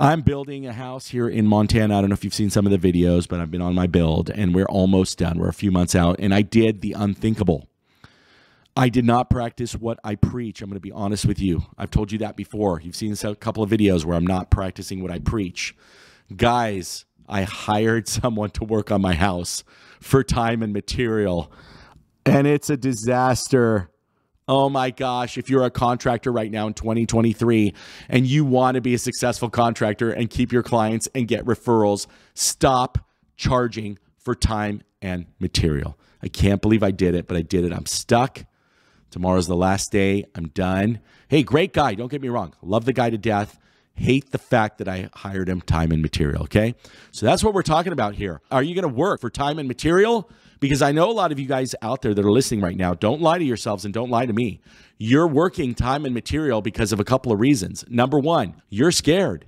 I'm building a house here in Montana. I don't know if you've seen some of the videos, but I've been on my build and we're almost done. We're a few months out and I did the unthinkable. I did not practice what I preach. I'm going to be honest with you. I've told you that before. You've seen a couple of videos where I'm not practicing what I preach. Guys, I hired someone to work on my house for time and material and it's a disaster. Oh my gosh, if you're a contractor right now in 2023 and you want to be a successful contractor and keep your clients and get referrals, stop charging for time and material. I can't believe I did it, but I did it. I'm stuck. Tomorrow's the last day. I'm done. Hey, great guy. Don't get me wrong. Love the guy to death. Hate the fact that I hired him time and material, okay? So that's what we're talking about here. Are you going to work for time and material? Because I know a lot of you guys out there that are listening right now, don't lie to yourselves and don't lie to me. You're working time and material because of a couple of reasons. Number one, you're scared.